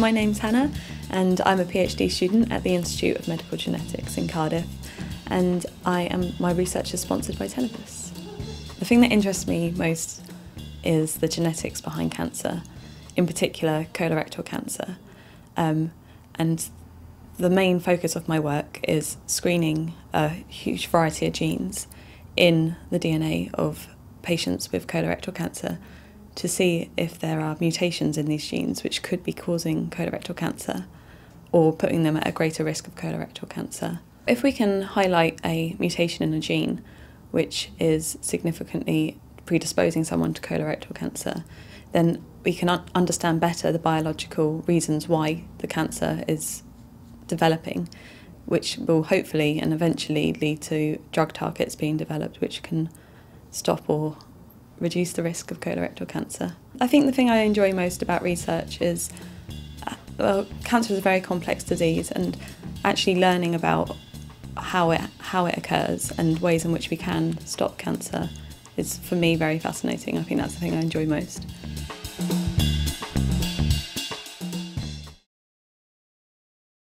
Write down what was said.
My name's Hannah and I'm a PhD student at the Institute of Medical Genetics in Cardiff, and my research is sponsored by Tenovus. The thing that interests me most is the genetics behind cancer, in particular colorectal cancer, and the main focus of my work is screening a huge variety of genes in the DNA of patients with colorectal cancer to see if there are mutations in these genes which could be causing colorectal cancer or putting them at a greater risk of colorectal cancer. If we can highlight a mutation in a gene which is significantly predisposing someone to colorectal cancer, then we can understand better the biological reasons why the cancer is developing, which will hopefully and eventually lead to drug targets being developed which can stop or reduce the risk of colorectal cancer. I think the thing I enjoy most about research is, well, cancer is a very complex disease, and actually learning about how it occurs and ways in which we can stop cancer is, for me, very fascinating. I think that's the thing I enjoy most.